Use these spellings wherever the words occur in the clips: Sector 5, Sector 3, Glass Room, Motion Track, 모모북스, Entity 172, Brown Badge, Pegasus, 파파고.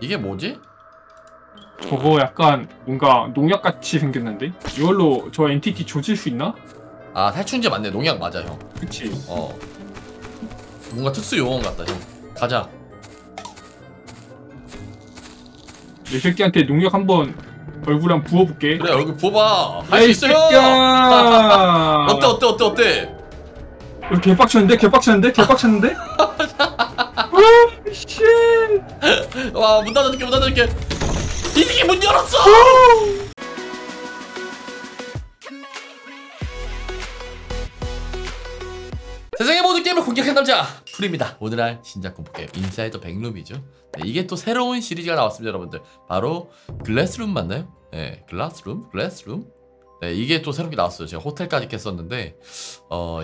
이게 뭐지? 저거 약간 뭔가 농약같이 생겼는데? 이걸로 저 엔티티 조질 수 있나? 아 살충제 맞네. 농약 맞아 형. 그치. 어. 뭔가 특수 요원 같다 형. 가자. 이 새끼한테 농약 한번 얼굴 한번 부어볼게. 그래 얼굴 부어봐. 할 수 있어요. 어때 어때 어때 어때? 개빡쳤는데? 개빡쳤는데? 개빡쳤는데? 와 문 닫아줄게 문 닫아줄게. 이 새끼 문 열었어! 세상의 모든 게임을 공격한 남자 프리입니다. 오늘 할 신작 공포 게임 인사이더 백룸이죠. 네, 이게 또 새로운 시리즈가 나왔습니다 여러분들. 바로 글래스룸 맞나요? 네, 글라스룸? 글래스룸? 네, 이게 또 새롭게 나왔어요. 제가 호텔까지 캤었는데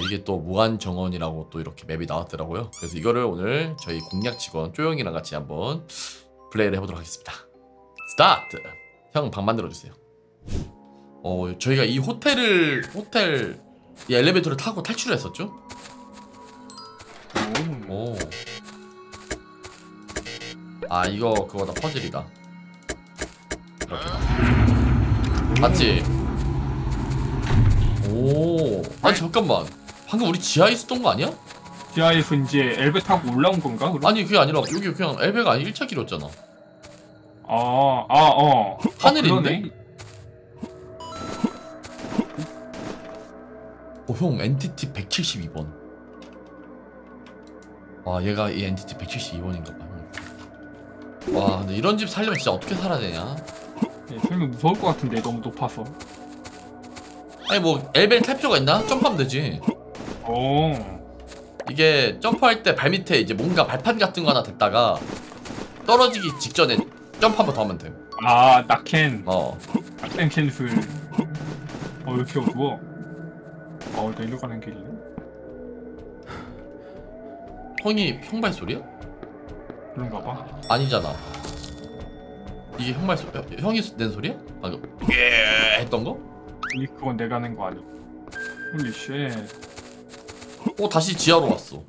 이게 또 무한정원이라고 또 이렇게 맵이 나왔더라고요. 그래서 이거를 오늘 저희 공략 직원 쪼영이랑 같이 한번 플레이를 해보도록 하겠습니다. 스타트! 형 방 만들어주세요. 저희가 이 이 엘리베이터를 타고 탈출을 했었죠? 오. 아 이거 그거다 퍼즐이다. 이렇게. 맞지? 오. 아니 잠깐만. 방금 우리 지하에 있었던 거 아니야? 지하에서 이제 엘베 타고 올라온 건가? 그럼? 아니 그게 아니라 여기 그냥 엘베가 아니 1차 길이었잖아. 어. 하늘인데? 형 엔티티 172번. 와 얘가 이 엔티티 172번인가봐. 와 근데 이런 집 살려면 진짜 어떻게 살아야 되냐. 설명 무서울 것 같은데 너무 높아서. 아니 뭐 엘베를 탈 필요가 있나? 점프하면 되지. 오. 이게 점프할 때 발 밑에 이제 뭔가 발판 같은 거 하나 댔다가 떨어지기 직전에 점프 한 번 더 하면 돼. 아 낙캔. 낙캔 캔슬. 왜 이렇게 어두워. 내일로 가는 길이네. 형이 형발 소리야? 그런가 봐. 아니잖아. 이게 형발 소리야? 형이 낸 소리야? 방금 예 했던 거? 이 그건 내가 낸 거 아니야. 홀리 쉣. 다시 지하로 왔어.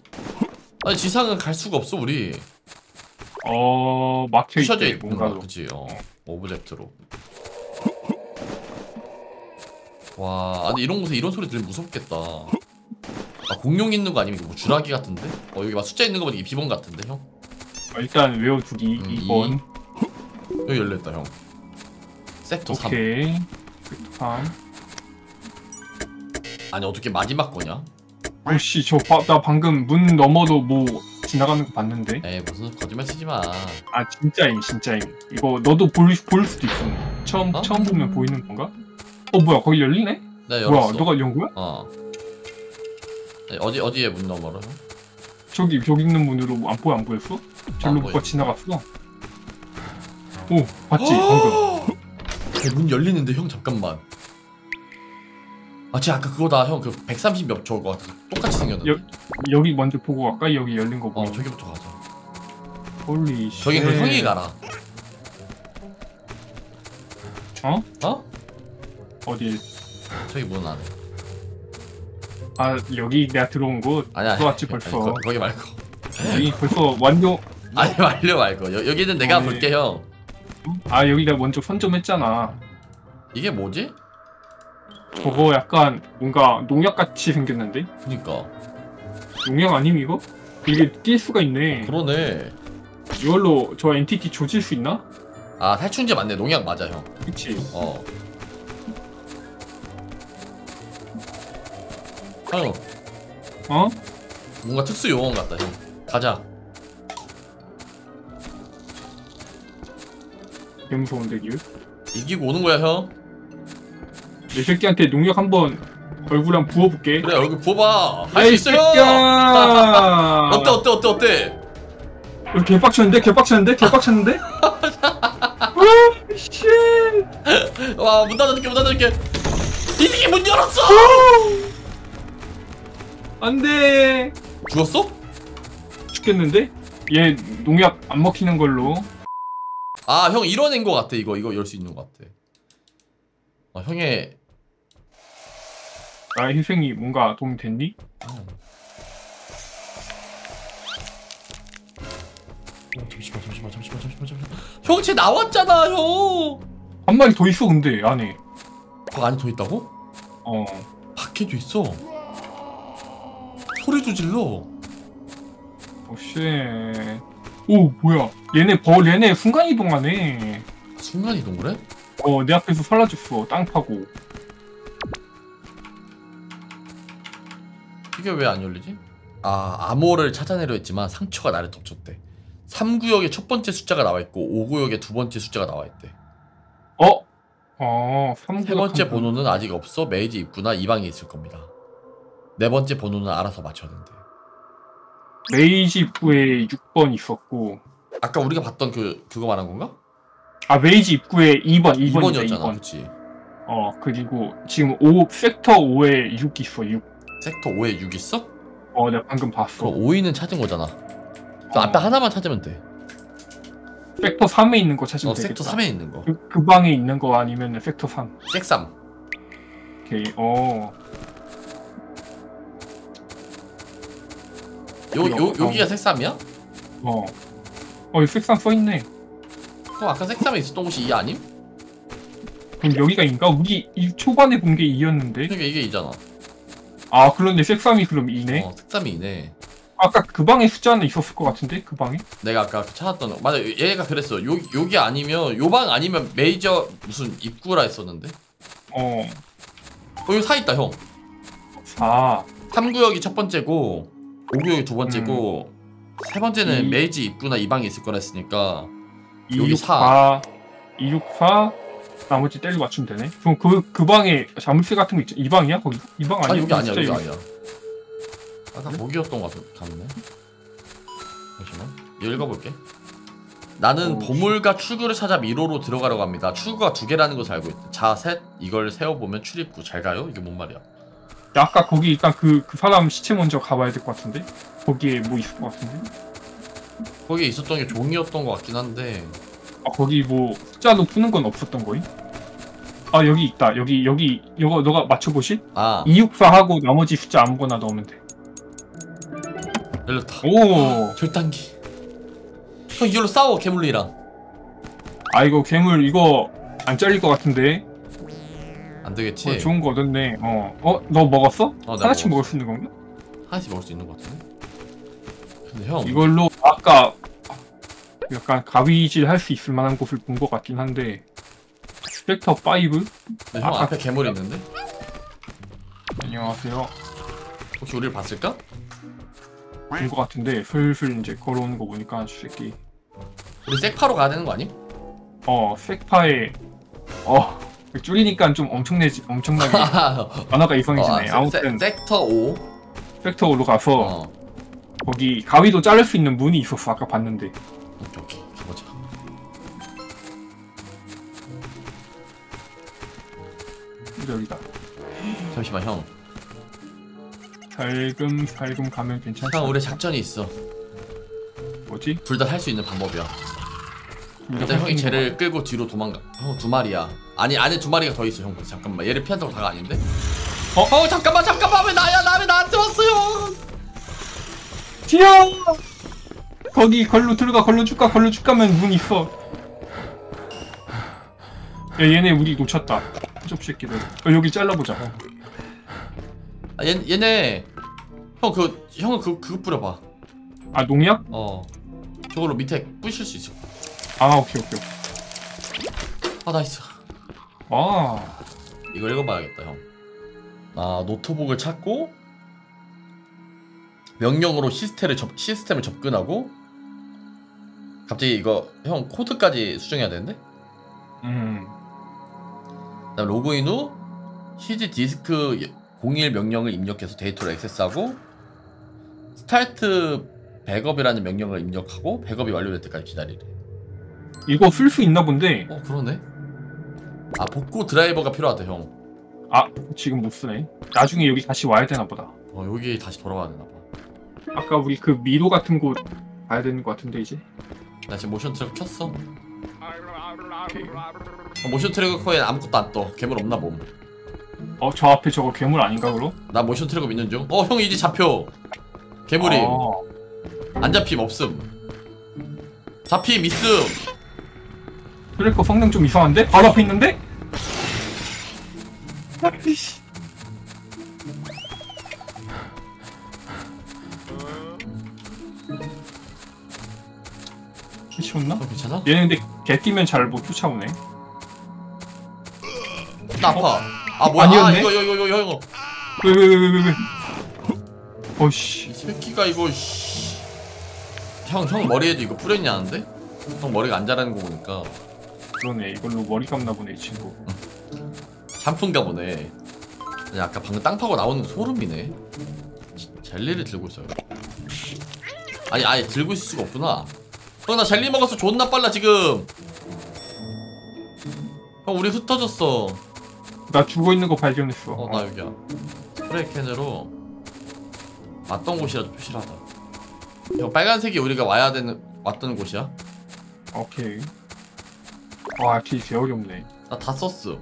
아니 지상은 갈 수가 없어 우리. 막혀 있대 뭔가로. 그치. 오브젝트로. 와 아니 이런 곳에 이런 소리 들으면 무섭겠다. 아 공룡 있는 거 아니면 뭐 주라기 같은데? 여기 막 숫자 있는 거 보니까 비번 같은데 형? 일단 외워두기 2번. 여기 열렸다 형. 섹터 3. 오케이. 섹터 3. 아니 어떻게 마지막 거냐? 오씨 나 방금 문 넘어도 뭐 지나가는 거 봤는데? 에이 무슨 거짓말 치지 마. 아 진짜임 진짜임. 이거 너도 볼 수도 있어. 처음 보면 보이는 건가? 뭐야 거기 열리네? 나 열었어. 뭐야 너가 연 거야? 어디에 문 넘어라? 저기 있는 문으로 안 보여 안 보였어? 절로 뭐가 지나갔어? 오 봤지 방금. 문 열리는데 형 잠깐만. 쟤 아까 그거다 형. 그 130 몇 저거 똑같이 생겼는데. 여기 먼저 보고 갈까? 여기 열린 거 보고. 저기부터 가자. 홀리. 저기 그 형이 가라. 어디? 저기 문 안에. 아 여기 내가 들어온 곳. 들어왔지 벌써. 아니, 거기 말고. 여기 벌써 완료. 아니 완료 말고. 여기는 내가 볼게 형. 아 여기 내가 먼저 선 좀 했잖아. 이게 뭐지? 저거 약간 뭔가 농약같이 생겼는데? 그니까. 농약 아님 이거? 이게 뛸 수가 있네. 그러네. 이걸로 저 엔티티 조질 수 있나? 아 살충제 맞네. 농약 맞아 형. 그치. 형. 뭔가 특수 요원 같다 형. 가자. 개 무서운데 길? 이기고 오는 거야 형. 이 새끼한테 농약 한번 얼굴 한번 부어볼게. 그래 얼굴 부어봐. 할 수 있어요. 어때? 개빡쳤는데? 개빡쳤는데? 와 문 닫아줄게 이 새끼 문 열었어. 안돼. 죽었어? 죽겠는데? 얘 농약 안 먹히는 걸로. 아 형 이뤄낸 거 같아. 이거 열 수 있는 거 같아. 형의 나의 희생이 뭔가 도움이 됐니? 잠시만. 형쟤 나왔잖아, 형. 한 마리 더 있어 근데 안에. 아, 안에 더 있다고? 어. 밖에도 있어. 소리도 질러. 오쉣. 오 뭐야? 얘네 순간 이동하네. 순간 이동 그래? 어, 내 앞에서 사라졌어. 땅 파고. 이게 왜 안 열리지? 아, 암호를 찾아내려 했지만 상처가 나를 덮쳤대. 3구역에 첫 번째 숫자가 나와있고 5구역에 두 번째 숫자가 나와있대. 어? 아, 3구역 세 번째 번호는 아직 없어. 메이지 입구나 이 방에 있을 겁니다. 네 번째 번호는 알아서 맞춰야 된대. 메이지 입구에 6번 있었고, 아까 우리가 봤던 그거 말한 건가? 아, 메이지 입구에 2번이었잖아 2번. 그치. 어, 그리고 지금 섹터 5에 6 있어. 6. 섹터 5에 6 있어? 어, 내가 방금 봤어. 그럼 5위는 찾은 거잖아. 그 앞에 하나만 찾으면 돼. 섹터 3에 있는 거 찾으면 되겠다. 섹터 3에 있는 거. 그 방에 있는 거 아니면 섹터 3. 섹3. 오케이. 어. 여기가 섹3이야? 어. 어, 여기 섹3 써 있네. 그럼 아까 섹3에 있었던 곳이 2 아님? 그럼 여기가 2인가? 우리 초반에 본 게 2였는데. 그러니까 이게 2잖아. 아, 그런데 섹3이 그럼 2네? 어, 섹3이 2네. 아까 그 방에 숫자는 있었을 것 같은데? 그 방에? 내가 아까 찾았던 거 맞아. 얘가 그랬어. 여기 아니면 요방 아니면 메이저 무슨 입구라 했었는데? 어. 여기 4 있다 형. 4. 3구역이 첫 번째고 5구역이 두 번째고 세 번째는 메이지 입구나 이 방에 있을 거라 했으니까 2, 여기 4. 264 나머지 때리고 맞추면 되네. 그럼 그 방에 자물쇠 같은 거 있지? 이 방이야? 거기? 이 방 아니야? 아, 여기 아니야. 아까 거기였던 것 같네. 잠시만 읽어볼게. 나는 보물과 출구를 찾아 미로로 들어가려고 합니다. 출구가 2개라는 것을 알고 있다. 자, 셋. 이걸 세어보면 출입구. 잘 가요? 이게 뭔 말이야? 야, 아까 거기 일단 그 사람 시체 먼저 가봐야 될 것 같은데? 거기에 뭐 있을 것 같은데? 거기에 있었던 게 종이였던 것 같긴 한데. 아, 거기 뭐 숫자도 푸는 건 없었던 거임? 아, 여기 있다. 여기 이거 너가 맞춰보실? 아, 264하고 나머지 숫자 아무거나 넣으면 돼. 열렸다. 오, 절단기. 형 이걸로 싸워 괴물이랑. 아, 이거 괴물 이거 안 잘릴 것 같은데. 안 되겠지. 어, 좋은 거 얻었네. 어, 너 먹었어? 어, 하나씩 먹을 수 있는 건가? 하나씩 먹을 수 있는 것 같은데. 근데 형 이걸로 아까 약간 가위질 할 수 있을 만한 곳을 본 것 같긴 한데. 섹터 5? 네, 형 앞에 괴물이 있는데. 안녕하세요. 혹시 우리를 봤을까? 본 것 같은데. 슬슬 이제 걸어오는 거 보니까 주새끼. 우리 섹파로 가야 되는 거 아님? 어, 섹파에 줄이니까 좀 엄청나게 언어가 이상해지네. 아무튼 섹터 5. 섹터 5로 가서 거기 가위도 자를 수 있는 문이 있었어. 아까 봤는데. 오케이. 가보자. 여기다. 잠시만 형. 살금 가면 괜찮아. 우리 작전이 있어. 뭐지? 둘 다 할 수 있는 방법이야. 일단 형이 쟤를 끌고 뒤로 도망가. 형 2마리야. 아니 안에 2마리가 더 있어 형. 잠깐만 얘를 피한다고 다가 아닌데? 어 잠깐만 왜 나야? 왜 나한테 왔어요? 튀어! 거기 걸로 들어가. 걸로 쭉 가면 문 있어. 야, 얘네 우리 놓쳤다. 좁새끼들. 여기 잘라보자. 아, 얘네 형 형은 그거 뿌려봐. 아, 농약? 어, 저걸로 밑에 뿌실 수 있어. 아, 오케이. 아, 나이스. 아, 이거 읽어봐야겠다 형. 아, 노트북을 찾고 명령으로 시스템을 접근하고. 갑자기 이거 형 코드까지 수정해야 되는데? 그다음 로그인 후 CG 디스크 01 명령을 입력해서 데이터를 액세스하고 스타트 백업이라는 명령을 입력하고 백업이 완료될 때까지 기다리래. 이거 쓸 수 있나 본데? 어, 그러네. 아, 복구 드라이버가 필요하대 형. 아, 지금 못 쓰네. 나중에 여기 다시 와야 되나 보다. 어, 여기 다시 돌아와야 되나 봐. 아까 우리 그 미로 같은 곳 가야 되는 것 같은데 이제. 나 지금 모션 트랙 켰어. 모션 트래커에 아무것도 안 떠. 괴물 없나 봄. 어, 저 앞에 저거 괴물 아닌가 그럼? 나 모션 트래커 믿는 중. 어, 형 이제 잡혀. 괴물임. 안 잡힘 없음. 4PM 미스. 그럴거 성능 좀 이상한데? 바로 앞에 있는데? 아이씨. 쫓아오나? 괜찮아? 얘는 근데 개 뛰면 잘 못 쫓아오네. 나 아파. 아 뭐야? 아니었네? 아, 이거. 왜. 어씨. 이 새끼가 이거. 씨. 형 머리에도 이거 뿌렸냐는데? 형 머리가 안 자라는 거 보니까. 그러네. 이걸로 머리 감나 보네 이 친구. 샴푸인가 보네. 아니, 아까 방금 땅 파고 나오는 거 소름이네. 젤리를 들고 있어요. 아니 아예 들고 있을 수가 없구나. 형 나 젤리 먹었어. 존나 빨라 지금. 형 우리 흩어졌어. 나 죽어있는 거 발견했어. 나 여기야. 스프레이 캔으로 왔던 곳이라 표시를 하자. 형 빨간색이 우리가 와야 되는 왔던 곳이야. 오케이. 와 진짜 개 어렵네. 나 다 썼어.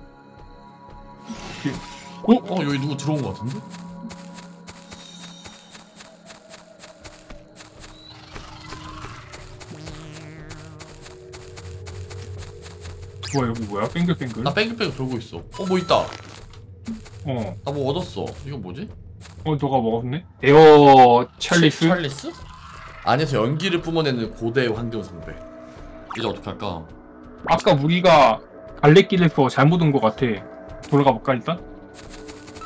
어? 여기 누구 들어온 거 같은데? 뭐야 여기 뭐야? 뱅글뱅글? 나 뱅글뱅글 돌고 있어. 뭐 있다. 나 뭐 얻었어. 이거 뭐지? 너가 먹었네? 에어 찰리스? 찰리스? 안에서 연기를 뿜어내는 고대의 환경성배. 이제 어떡할까? 아까 우리가 갈래길에서 잘못 온 거 같아. 돌아가 볼까 일단?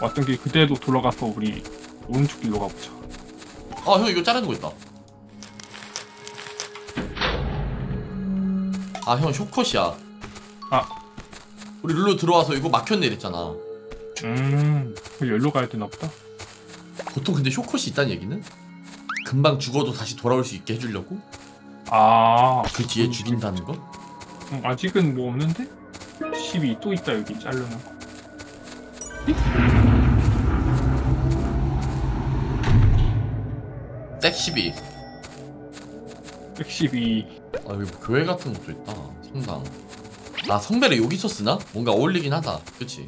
왔던 길 그대로 돌아가서 우리 오른쪽 길로 가보자. 형 이거 자르는 거 있다. 형 쇼컷이야. 우리 룰로 들어와서 이거 막혔네 이랬잖아. 여기로 가야 되나 보다. 보통 근데 쇼컷이 있다는 얘기는? 금방 죽어도 다시 돌아올 수 있게 해주려고? 그 뒤에 죽인다는 거? 아직은 뭐 없는데? 12 또 있다 여기 잘르는 거. 섹시비. 112. 여기 뭐 교회 같은 것도 있다. 성당. 나 성배를 여기서 쓰나? 뭔가 어울리긴 하다. 그치?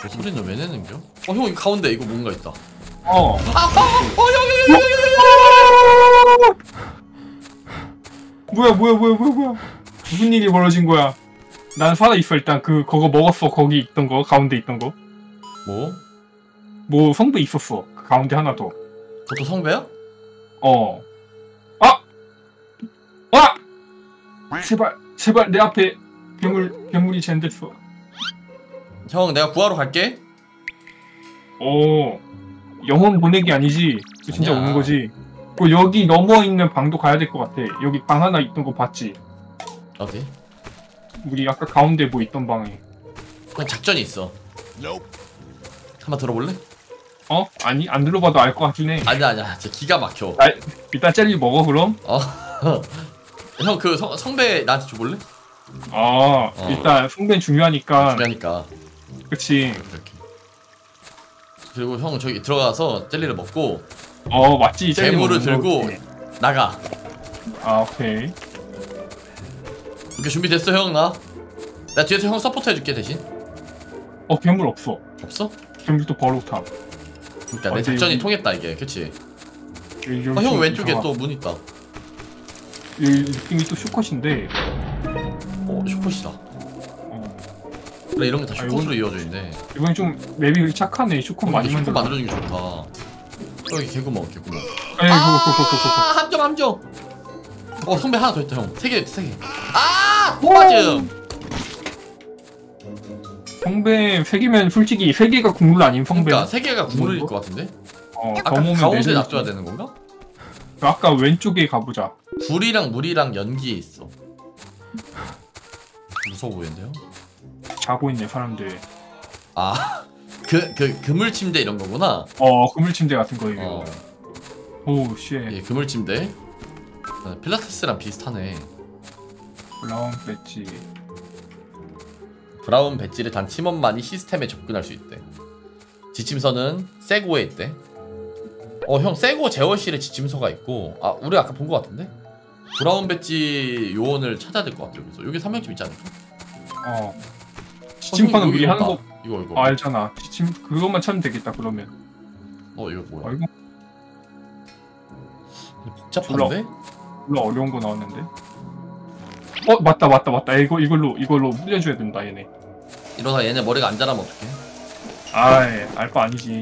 그 소리는 왜 내는겨? 형 여기 가운데 이거 뭔가 있다. 여기. 뭐야. 무슨 일이 벌어진 거야? 난 살아있어 일단. 그거 먹었어. 거기 있던 거. 가운데 있던 거. 뭐 성배 있었어. 그 가운데 하나 더. 그것도 성배야? 제발 내 앞에 괴물이 젠됐어. 형 내가 구하러 갈게. 영혼 보내기 아니지? 진짜 오는 거지. 여기 넘어 있는 방도 가야 될 것 같아. 여기 방 하나 있던 거 봤지? 어디? 우리 아까 가운데 뭐 있던 방에. 그냥 작전이 있어. 한번 들어볼래? 아니 안 들어봐도 알 것 같긴 해. 아니야 진짜 기가 막혀. 일단 젤리 먹어 그럼. 형 그 성배 나한테 줘볼래? 일단 성배는 중요하니까. 그치. 그리고 형 저기 들어가서 젤리를 먹고 맞지. 재물을 들고 나가. 오케이. 이렇게 준비됐어 형. 나 뒤에서 형 서포트 해줄게 대신. 괴물 없어? 괴물도 바로 탑. 그러니까 내 작전이 통했다 이게. 그치? 형 왼쪽에 또 문 있다. 이 느낌이 또 쇼컷인데. 쇼컷이다. 그래 이런 게 다 쇼컷으로 이어져 있네. 이번엔 좀 맵이 착하네. 쇼컷 많이 만들어주는 게 좋다. 여기 개구멍. 함정. 성배 하나 더 있다 형. 세 개. 뽑아줌. 성배 세 개면 솔직히 세 개가 국물 아닌 성배. 그러니까 세 개가 국물일 것 같은데. 아까 가운데 놔둬야 되는 건가? 아까 왼쪽에 가보자. 불이랑 물이랑 연기에 있어. 무서워 보이는데요? 자고 있네 사람들. 그물 침대 이런 거구나. 그물 침대 같은 거 이거. 오우 쉣. 그물 침대. 필라테스랑 비슷하네. 브라운 배지. 브라운 배지를 단 팀원만이 시스템에 접근할 수 있대. 지침서는 세고에 있대. 형 세고 제어실에 지침서가 있고. 우리 아까 본 거 같은데? 브라운 배지 요원을 찾아야 될 것 같아. 여기서 여기 3명쯤 있지 않을까? 지침판은 우리 하는 거 이거. 알잖아. 지침 그것만 찾으면 되겠다 그러면. 이거 뭐야? 복잡한데? 별로 어려운 거 나왔는데? 어 맞다 이걸로 풀려줘야 된다 얘네. 이러다 얘네 머리가 안 자라면 어떡해? 아이 알바 아니지.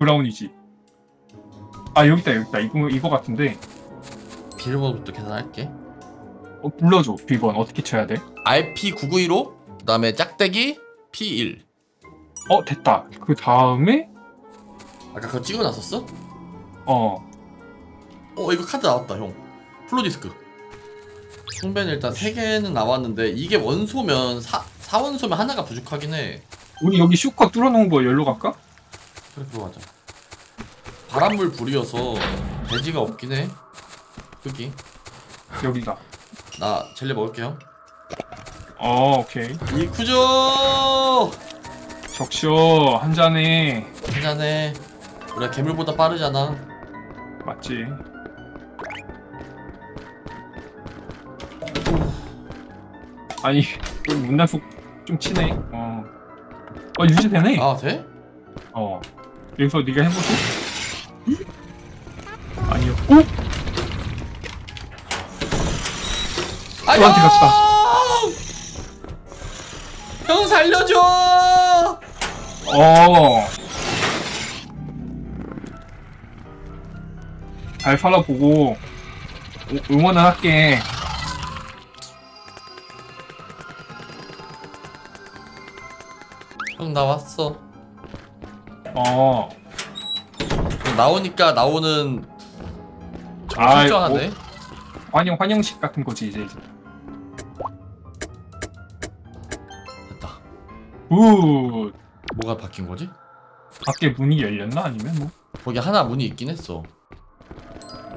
브라운이지. 아 여기다 이거 같은데. 빌번부터 계산할게. 어 불러줘 빌번 어떻게 쳐야 돼? RP991로 그 다음에 짝대기 P1. 어 됐다. 그 다음에 아까 그거 찍어놨었어? 어 이거 카드 나왔다 형. 플로디스크 숭배는 일단 3개는 나왔는데 이게 원소면 4원소면 하나가 부족하긴 해. 우리 여기 슈컷 뚫어놓은 거 열로 갈까? 그래 그거 맞아. 바람물 불이어서 돼지가 없긴 해. 여기 여기다 나 젤리 먹을게요. 어 오케이 이쿠죠 적셔. 한 잔에 우리가 괴물보다 빠르잖아. 맞지. 아니 문단속 좀 치네. 어 유지 되네. 아 돼? 어 여기서 네가 해보소. 아니요. 오? 너한테 갔다. 형 살려줘. 잘 살아보고 응원은 할게. 형 나왔어. 나오니까 나오는 정신적하네. 환영식 같은 거지 이제. 됐다. 우 뭐가 바뀐 거지? 밖에 문이 열렸나 아니면 뭐? 거기 하나 문이 있긴 했어.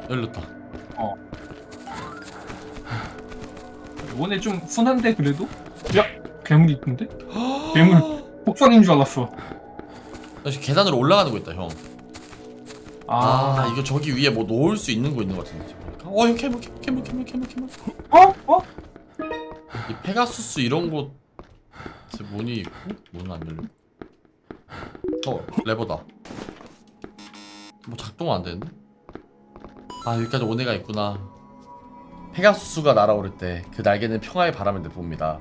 열렸다. 이번에 좀 순한데 그래도? 야 괴물이 있던데? 괴물 폭탄인 줄 알았어. 나 지금 계단으로 올라가는 거 있다 형. 아 이거 저기 위에 뭐 놓을 수 있는 거 있는 거 같은데. 어 이거 캐물. 어? 이 페가수스 이런 거 문이 있고 문은 안 열려. 레버다. 뭐 작동 안 되는데? 아 여기까지 온 애가 있구나. 페가수스가 날아오를 때 그 날개는 평화의 바람을 내봅니다.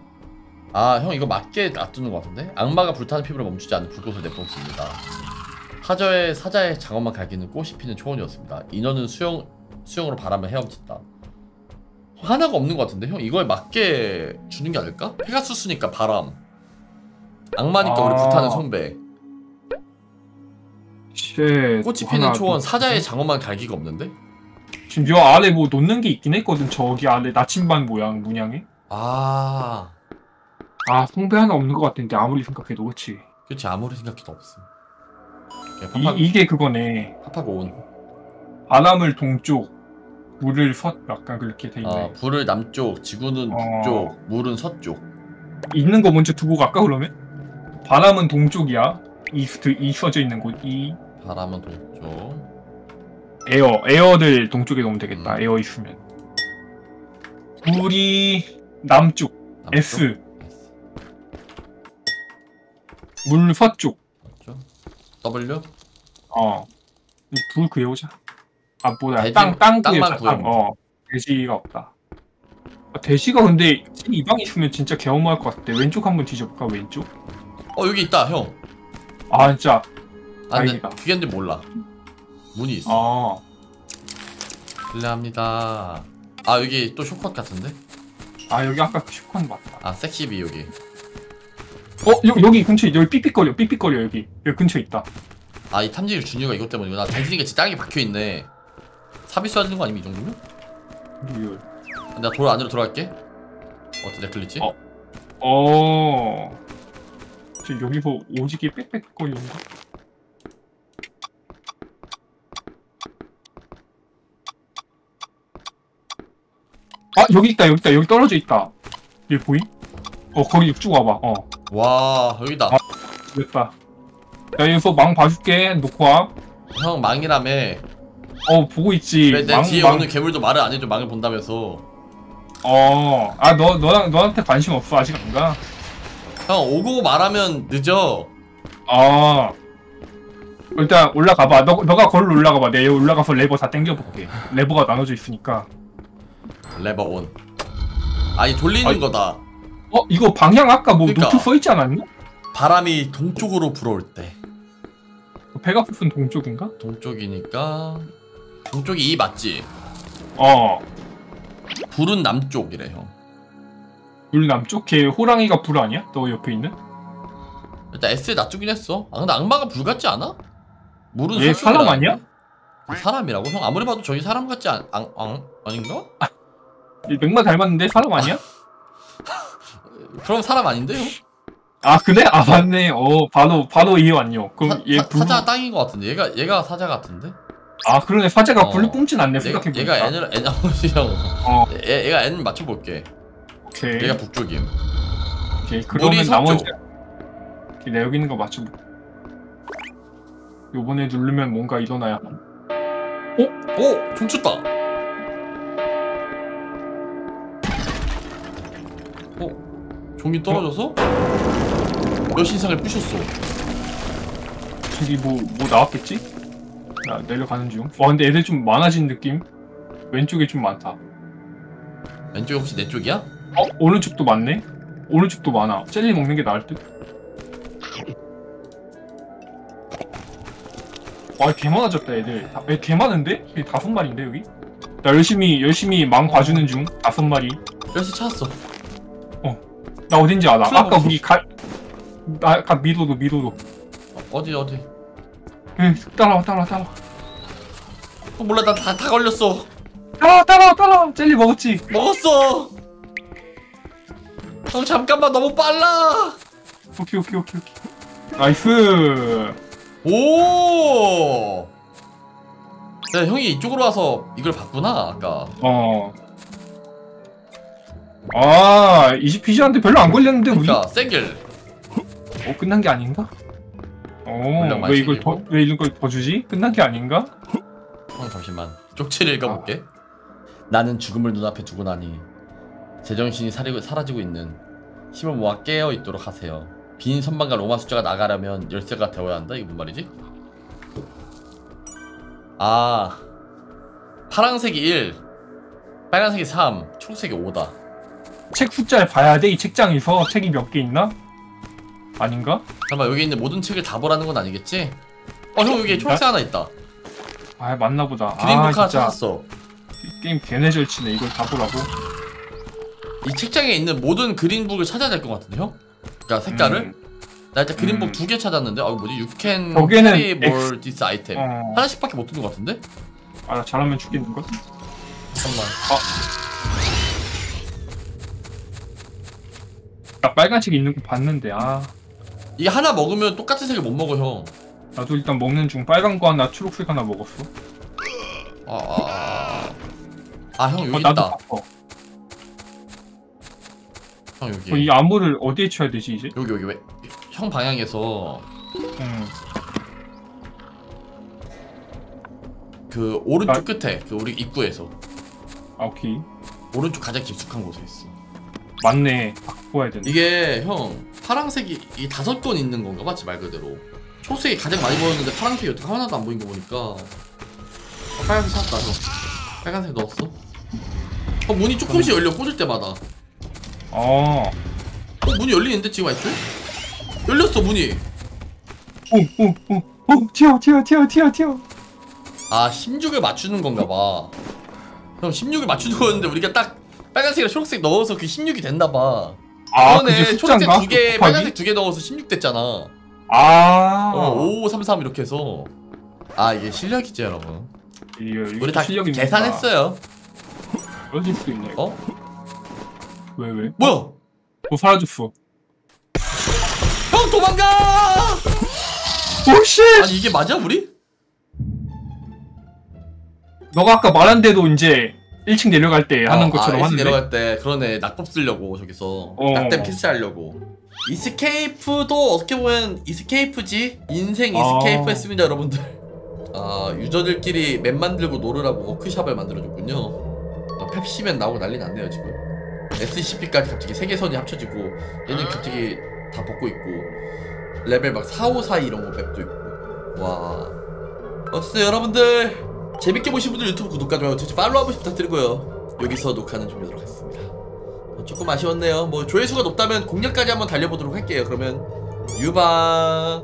아 형 이거 맞게 놔두는 거 같은데? 악마가 불타는 피부를 멈추지 않는 불꽃을 내뿜습니다. 하저의 사자의 장엄한 갈기는 꽃이 피는 초원이었습니다. 인어는 수영으로 바람을 헤엄친다. 하나가 없는 것 같은데? 형 이거에 맞게 주는 게 아닐까? 페가수스니까 바람, 악마니까 우리 불타는 성배, 꽃이 피는 초원, 사자의 장엄한 갈기가 없는데? 지금 요 아래 뭐 놓는 게 있긴 했거든. 저기 아래 나침반 모양 문양에. 아 성배 하나 없는 것 같은데 아무리 생각해도 그치 아무리 생각해도 없음. 이게 그거네. 파파고온. 바람을 동쪽, 물을 약간 그렇게 돼 있네. 불을 남쪽, 지구는 북쪽, 물은 서쪽. 있는 거 먼저 두고 갈까 그러면? 바람은 동쪽이야. 이 써져 있는 곳. 바람은 동쪽. 에어를 동쪽에 놓으면 되겠다. 에어 있으면. 물이 남쪽. S. 물 서쪽. W? 불 구해오자. 뭐야 땅 구해오자. 돼지가 없다. 돼지가 근데 이 방 있으면 진짜 개엄할 것 같아. 왼쪽 한번 뒤져볼까? 왼쪽? 여기 있다 형. 진짜 다행이다. 그게 근데 몰라. 문이 있어. 실례합니다. 여기 또 쇼컷 같은데? 여기 아까 그 쇼컷 맞다. 섹시비 여기. 여기 근처에 여기 삑삑거려. 여기 근처에 있다. 이 탐지기 준유가 이것 때문이구나. 단순히 같이 땅에 박혀있네. 삽입 써야 되는 거 아니면 이 정도면? 리얼. 내가 돌 안으로 들어갈게. 어때 내 클리치? 지금 여기서 오지게 빽빽거리는가? 여기 있다. 여기 떨어져 있다. 여기 보임? 거기 쭉 와봐. 와 여기다. 됐다. 야 여기서 망 봐줄게. 놓고 와. 형 망이라며. 보고 있지. 왜 내 뒤에 오는 괴물도 말을 안 해줘. 망을 본다면서. 너한테 관심 없어 아직 안 가? 형 오고 말하면 늦어. 일단 올라가봐. 너가 걸로 올라가봐. 내가 올라가서 레버 다 땡겨볼게. 레버가 나눠져 있으니까. 레버 온. 아니 돌리는 아니, 거다. 어? 이거 방향 아까 뭐 그러니까, 노트 써있지 않았니? 바람이 동쪽으로 불어올 때. 페가수스는 동쪽인가? 동쪽이니까 동쪽이 이 맞지? 어. 불은 남쪽이래 형. 불 남쪽? 걔 호랑이가 불 아니야? 너 옆에 있는? 일단 S에 낮추긴 했어. 아 근데 악마가 불 같지 않아? 물은 얘 사람 아니야? 사람이라고? 형 아무리 봐도 저기 사람 같지 않.. 아닌가? 아, 맥마 닮았는데 사람 아니야? 그럼 사람 아닌데 형? 아 그래? 아 맞네. 어 바로 이해 완료. 그럼 얘 불... 사자 땅인 것 같은데 얘가 사자 같은데? 아 그러네. 사자가 불을 뿜진 않네. 생각해보니까 얘가 N을 N이라고. 어. 얘가 N 맞춰볼게. 오케이. 얘가 북쪽임. 오케이. 그러면 나머지 내 여기 있는 거 맞춰볼게. 요번에 누르면 뭔가 일어나야. 오? 오! 훔쳤다. 오? 종이 떨어져서? 여신상을 부셨어. 저기 뭐 나왔겠지? 나 내려가는 중. 와 근데 애들 좀 많아진 느낌? 왼쪽에 좀 많다. 왼쪽이 혹시 내 쪽이야? 어? 오른쪽도 많네? 오른쪽도 많아. 젤리 먹는 게 나을 듯? 와 개 많아졌다 애들. 애 개 많은데? 이게 5마리인데 여기? 나 열심히 망 봐주는 중. 5마리. 열심히 찾았어. 나 어딘지 알아. 아까 우리 아까 미도도. 어디? 응, 따라와. 어, 몰라, 나 다 걸렸어. 따라와. 젤리 먹었지? 먹었어. 형 잠깐만, 너무 빨라. 오케이. 나이스. 오. 야, 형이 이쪽으로 와서 이걸 봤구나 아까. 어. 아, 이지피지한테 별로 안 걸렸는데 우리. 그러니까, 세길. 어, 끝난 게 아닌가? 어, 왜 이런 걸 더 주지? 끝난 게 아닌가? 형 잠시만. 쪽지를 읽어볼게. 아. 나는 죽음을 눈앞에 두고 나니 제정신이 사라지고 있는 힘을 모아 깨어 있도록 하세요. 빈 선반과 로마 숫자가 나가려면 열쇠가 되어야 한다. 이게 무슨 말이지? 아, 파란색이 1, 빨간색이 3, 초록색이 5다. 책 숫자를 봐야 돼? 이 책장에서 책이 몇 개 있나? 아닌가? 잠깐만 여기 있는 모든 책을 다 보라는 건 아니겠지? 어 형 여기 초록색 하나 있다. 아 맞나 보다. 그린북 하나 찾았어. 이 게임 개네 절치네. 이걸 다 보라고? 이 책장에 있는 모든 그린북을 찾아야 될 것 같은데 형? 그러니까 색깔을? 나 일단 그린북 2개 찾았는데 아 뭐지? You can carry more this item. 하나씩 밖에 못 든 것 같은데? 아 나 잘하면 죽겠는걸? 잠깐만. 아. 빨간색 있는 거 봤는데 아 이게 하나 먹으면 똑같은 색을 못 먹어 형. 나도 일단 먹는 중. 빨간 거 하나 초록색 하나 먹었어. 아 형 여기 있다. 형 여기. 이 암호를 어디에 쳐야 되지 이제? 여기 왜? 형 방향에서 그 오른쪽 끝에 그 우리 입구에서. 아 오케이. 오른쪽 가장 깊숙한 곳에 있어. 맞네. 바꿔야 되네. 이게 형 파란색이 이 5건 있는 건가? 맞지 말 그대로. 초록색이 가장 많이 보였는데 파란색이 어떻게 하나도 안 보인 거 보니까. 아, 빨간색 찾았다 형. 빨간색 넣었어. 어 문이 조금씩 열려 꽂을 때마다. 어. 어 문이 열리는데 지금 애초에? 열렸어 문이. 오 튀어. 아 16을 맞추는 건가 봐. 형 16을 맞추는 거였는데 우리가 딱. 빨간색이랑 초록색 넣어서 그 16이 됐나봐. 아 그게 초록색 2개 빨간색 2개 넣어서 16 됐잖아. 아 5, 3, 3 이렇게 해서. 아 이게 실력이지 여러분. 우리 다 실력입니다. 계산했어요. 그러실 수 있네. 어? 왜? 뭐야? 뭐 사라졌어. 형 도망가! 오씨! 아니 이게 맞아 우리? 너가 아까 말한 대로 이제 1층 내려갈 때 하는 것처럼 하는데 1층 내려갈 때 그러네. 낙법 쓰려고 저기서 낙댐 캐치하려고. 이스케이프도 어떻게 보면 이스케이프지? 인생 이스케이프 했습니다 여러분들. 아 유저들끼리 맵 만들고 노르라고 워크샵을 만들어줬군요. 펩시맨 나오고 난리 났네요 지금. SCP까지 갑자기 3개선이 합쳐지고 얘는 갑자기 다 벗고 있고 레벨 막 4, 5, 4 이런 거 맵도 있고 와. 어쨌든 여러분들 재밌게 보신 분들 유튜브 구독과 좋아요, 팔로우 한 번씩 부탁드리고요. 여기서 녹화는 종료하도록 하겠습니다. 조금 아쉬웠네요. 뭐 조회수가 높다면 공략까지 한번 달려보도록 할게요. 그러면 유바.